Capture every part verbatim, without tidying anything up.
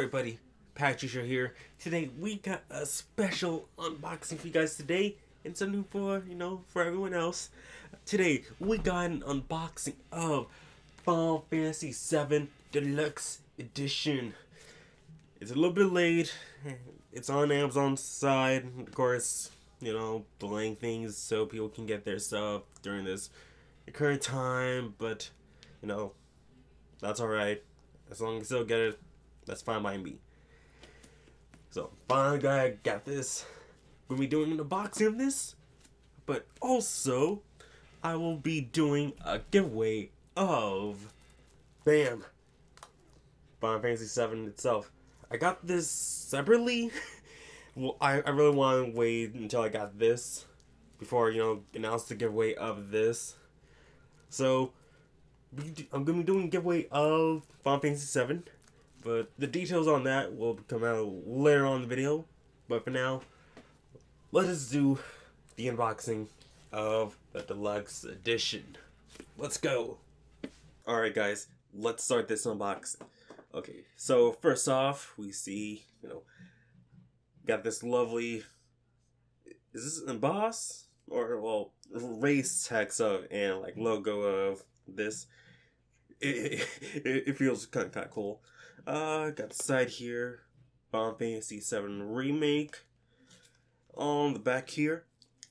everybody, Patricia here. Today we got a special unboxing for you guys today, and something for, you know, for everyone else. Today we got an unboxing of Final Fantasy seven Deluxe Edition. It's a little bit late. It's on Amazon's side, of course, you know, delaying things so people can get their stuff during this current time, but, you know, that's alright. As long as they'll get it, that's fine by me. So, finally guy got this. We'll be doing an unboxing of this, but also, I will be doing a giveaway of, bam, Final Fantasy seven itself. I got this separately. Well, I, I really want to wait until I got this before, you know, announce the giveaway of this. So, I'm going to be doing a giveaway of Final Fantasy seven, but the details on that will come out later on in the video. But for now, let us do the unboxing of the Deluxe Edition. Let's go! Alright guys, let's start this unboxing. Okay, so first off, we see, you know, got this lovely, is this embossed? Or, well, race text of, and like logo of this. It, it, it feels kind of, kind of cool. Uh, got the side here, Final Fantasy seven Remake. On the back here,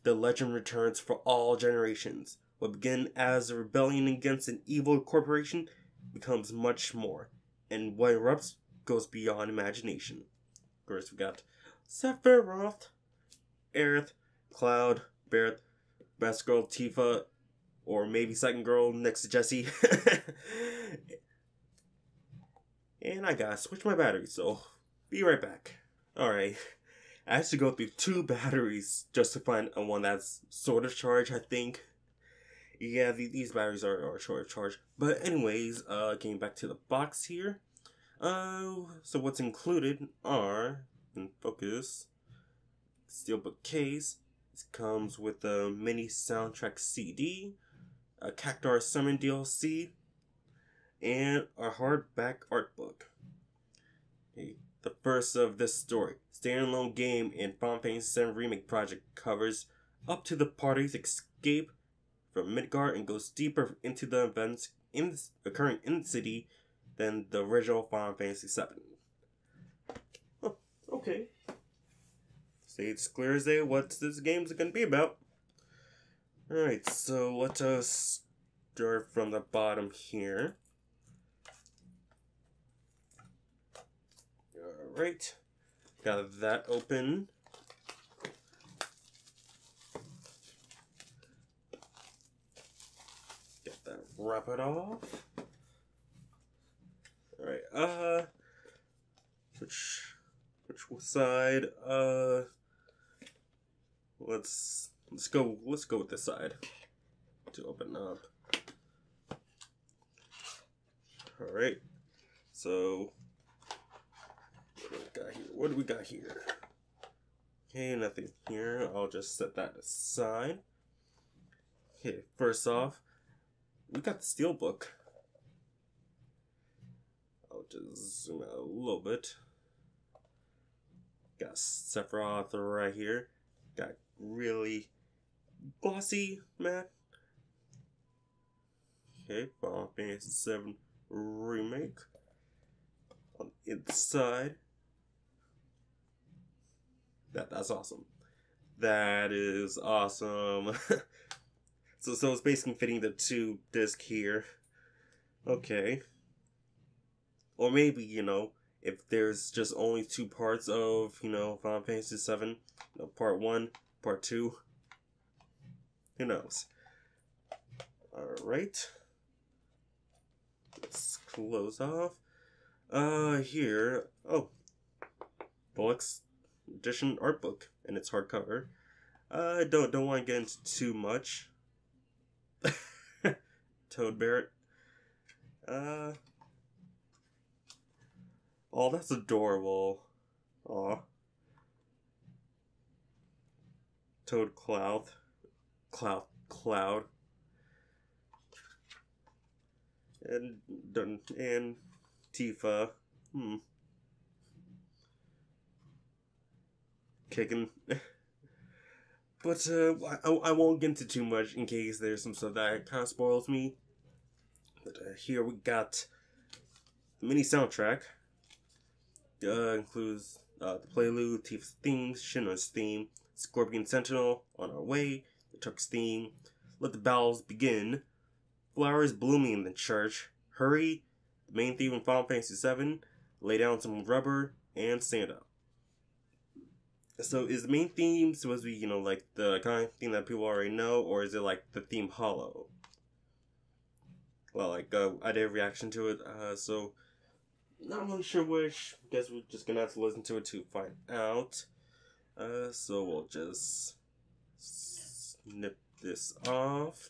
the legend returns for all generations. What began as a rebellion against an evil corporation becomes much more, and what erupts goes beyond imagination. Of course, we got Sephiroth, Aerith, Cloud, Barrett, best girl Tifa, or maybe second girl next to Jessie. And I gotta switch my battery, so be right back. Alright, I had to go through two batteries just to find a one that's sort of charged, I think. Yeah, the, these batteries are, are short of charge. But anyways, uh, getting back to the box here. Uh, so what's included are, in focus, Steelbook case. Comes with a mini soundtrack C D, a Cactuar Summon D L C, and a hardback art book. Okay, the first of this story, standalone game in Final Fantasy seven Remake Project, covers up to the party's escape from Midgard and goes deeper into the events in occurring in the city than the original Final Fantasy seven. Huh, okay. It's clear as day what this game's gonna be about. Alright, so let us start from the bottom here. Alright, got that open. Get that, wrap it off. Alright, uh, which, which side, uh, Let's let's go let's go with this side to open up. All right. So what do we got here? What do we got here? Okay, nothing here. I'll just set that aside. Okay, first off, we got the Steelbook. I'll just zoom out a little bit. Got Sephiroth right here. Got really glossy matte. Okay, Final Fantasy seven Remake on the inside. That that's awesome. That is awesome. so so it's basically fitting the two disc here. Okay. Or maybe, you know, if there's just only two parts of, you know, Final Fantasy seven, you know, part one, part two, who knows? Alright, let's close off. Uh, here, oh, Deluxe Edition art book, and it's hardcover. Uh, don't, don't want to get into too much. Toad Barrett. Uh, oh, that's adorable. Aw. Toad Cloud. Cloud. Cloud. And, and Tifa. Hmm. kicking. But uh, I, I won't get into too much in case there's some stuff that kind of spoils me. But uh, here we got the mini soundtrack. Uh, includes uh, the Prelude, Tifa's theme, Shinra's theme, Scorpion Sentinel, On Our Way, The Turks theme, Let the Battles Begin, Flowers Blooming in the Church, Hurry, the main theme in Final Fantasy seven, Lay Down Some Rubber, and Stand Up. So is the main theme supposed to be, you know, like the kind of thing that people already know, or is it like the theme hollow? Well, like, uh, I did a reaction to it, uh, so not really sure which. Guess we're just gonna have to listen to it to find out. Uh, so we'll just snip this off.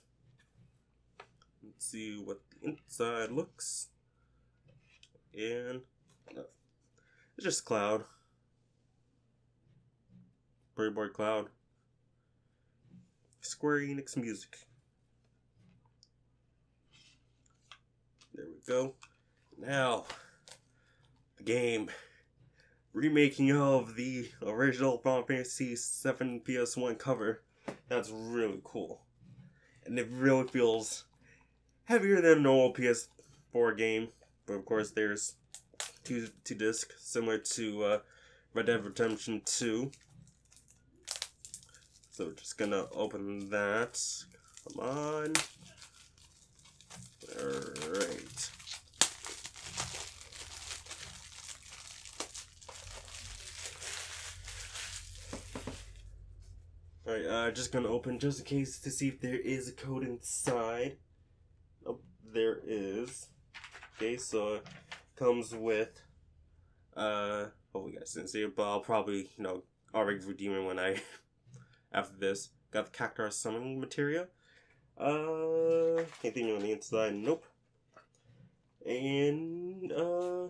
Let's see what the inside looks. And uh, it's just Cloud. Pretty boy Cloud. Square Enix music. There we go. Now, the game. Remaking of the original Final Fantasy seven P S one cover. That's really cool. And it really feels heavier than a normal P S four game. But of course, there's two, two discs similar to uh, Red Dead Redemption two. So we're just gonna open that. Come on. Alright. Alright, I'm uh, just gonna open just in case to see if there is a code inside. Oh, there is. Okay, so it comes with, uh, oh, we guys didn't see it, but I'll probably, you know, already redeem it when I. After this, got the Cactuar summoning material. Uh, anything on the inside? Nope. And, uh,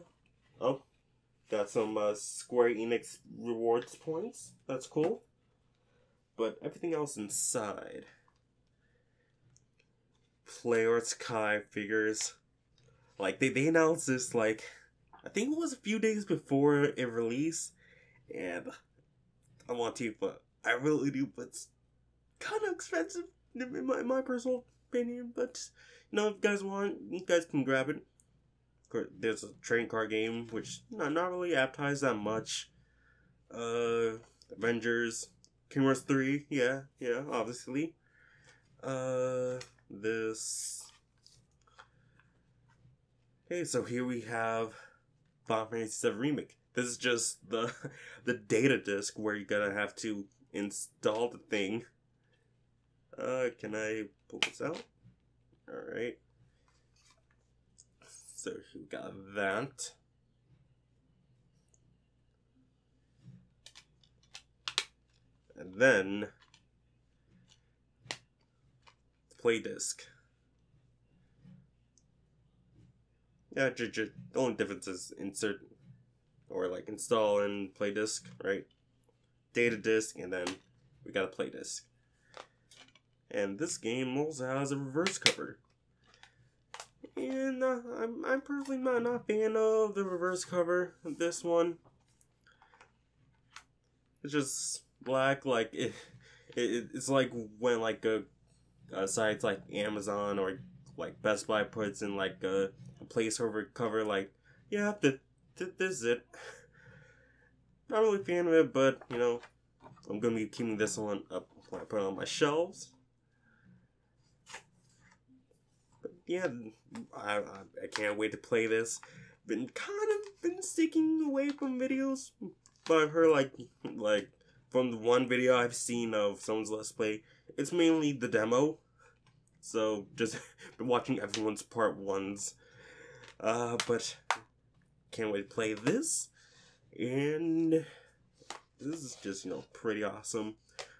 oh, got some uh, Square Enix rewards points. That's cool. But everything else inside. Play Arts Kai figures. Like, they, they announced this, like, I think it was a few days before it released. And I want Tifa. I really do, but it's kind of expensive in my, in my personal opinion, but you know, if you guys want, you guys can grab it. There's a train car game, which not, not really advertised that much. Uh, Avengers, Kingdom Hearts three, yeah, yeah, obviously. Uh, this... Okay, so here we have Final Fantasy seven Remake. This is just the the data disk where you're gonna have to install the thing. Uh, can I pull this out? Alright. So we got that. And then the play disk. Yeah, just, just, the only difference is insert or like install and play disk, right? Data disk, and then we got a play disk. And this game also has a reverse cover. And uh, I'm, I'm personally not, not a fan of the reverse cover of this one. It's just black, like it, it it's like when like a, a site like Amazon or like Best Buy puts in like a, a placeholder cover, like, yeah, the this is it. Not really a fan of it, but you know, I'm gonna be keeping this one up when I put it on my shelves. But yeah, I, I, I can't wait to play this. Been kind of been sticking away from videos, but I've heard like like from the one video I've seen of someone's Let's Play, it's mainly the demo. So just been watching everyone's part ones. Uh, but. Can't wait to play this, and this is just, you know, pretty awesome.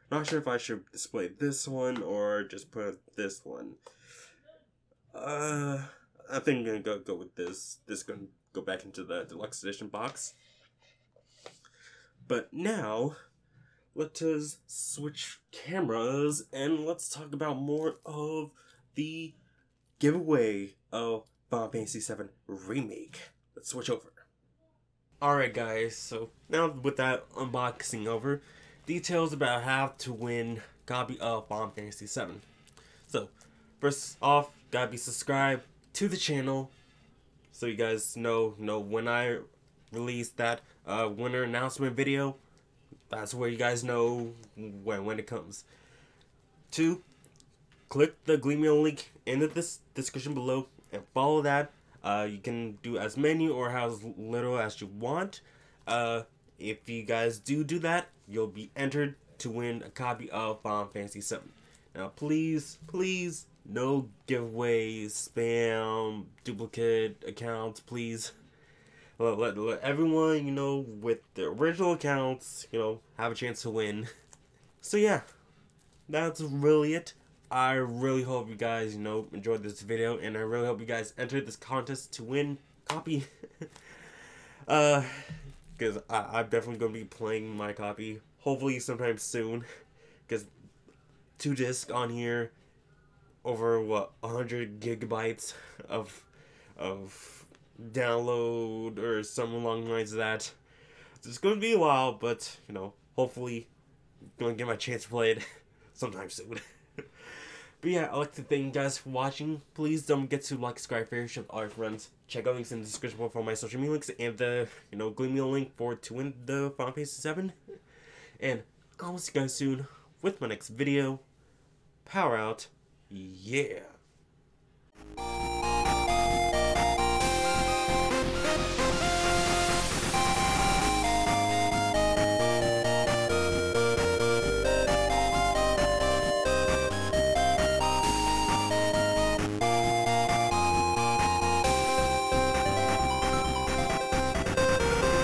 Not sure if I should display this one or just put this one. Uh, I think I'm gonna go go with this. This is gonna go back into the deluxe edition box. But now, let us switch cameras and let's talk about more of the giveaway of Final Fantasy seven Remake. Switch over. Alright guys, so now with that unboxing over, details about how to win copy of Final Fantasy seven. So, first off, gotta be subscribed to the channel so you guys know know when I release that uh, winner announcement video. That's where you guys know when when it comes. Two, click the gleam dot i o link in the dis description below and follow that. Uh, you can do as many or as little as you want. Uh, if you guys do do that, you'll be entered to win a copy of Final Fantasy seven. Now, please, please, no giveaways, spam, duplicate accounts, please. Let, let, let everyone, you know, with the original accounts, you know, have a chance to win. So yeah, that's really it. I really hope you guys, you know, enjoyed this video, and I really hope you guys entered this contest to win copy. uh, because I'm definitely going to be playing my copy, hopefully sometime soon, because two discs on here, over, what, one hundred gigabytes of, of download, or some along the lines of that. So it's going to be a while, but, you know, hopefully I'm going to get my chance to play it sometime soon. But yeah, I'd like to thank you guys for watching. Please don't forget to like, subscribe, favorite, share with all your friends. Check out links in the description for my social media links and the, you know, gleam dot i o link for to win the Final Fantasy seven. And I will see you guys soon with my next video. Power out. Yeah.